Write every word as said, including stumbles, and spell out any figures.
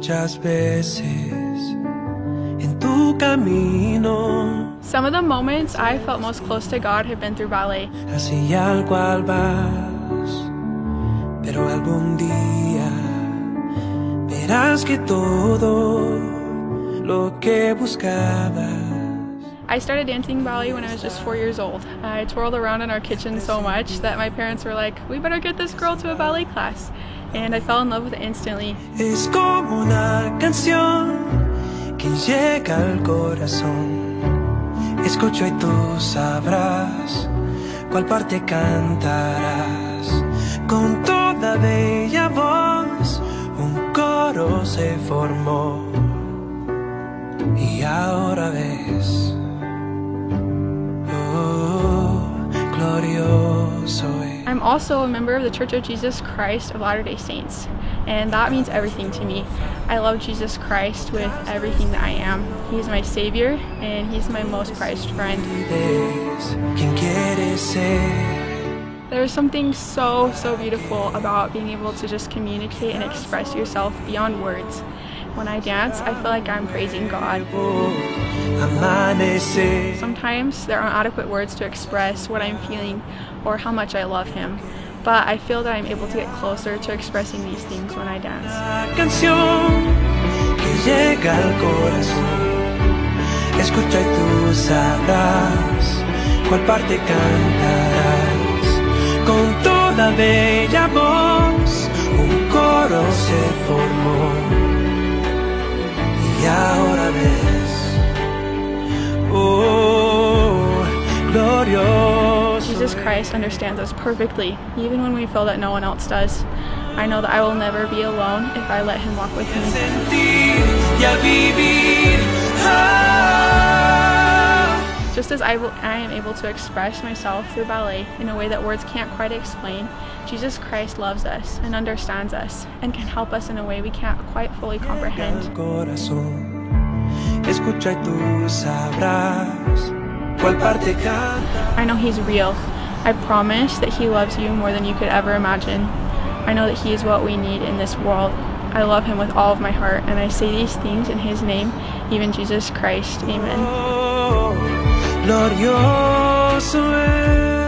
muchas veces en tu camino. Some of the moments I felt most close to God have been through ballet. Así algo al vas, pero algún día verás que todo lo que buscabas. I started dancing ballet when I was just four years old. I twirled around in our kitchen so much that my parents were like, we better get this girl to a ballet class. And I fell in love with it instantly. Es como una canción que llega al corazón. Escucho y tú sabrás cuál parte cantarás. Con toda bella voz, un coro se formó. Y ahora ves. I'm also a member of the Church of Jesus Christ of Latter-day Saints, and that means everything to me. I love Jesus Christ with everything that I am. He's my Savior, and He's my most prized friend. There's something so, so beautiful about being able to just communicate and express yourself beyond words. When I dance, I feel like I'm praising God. Sometimes there aren't adequate words to express what I'm feeling or how much I love Him, but I feel that I'm able to get closer to expressing these things when I dance. Y ahora ves, oh, glorioso. Jesus Christ understands us perfectly, even when we feel that no one else does. I know that I will never be alone if I let Him walk with me. Just as I, will, I am able to express myself through ballet in a way that words can't quite explain, Jesus Christ loves us and understands us and can help us in a way we can't quite fully comprehend. I know He's real. I promise that He loves you more than you could ever imagine. I know that He is what we need in this world. I love Him with all of my heart, and I say these things in His name, even Jesus Christ. Amen.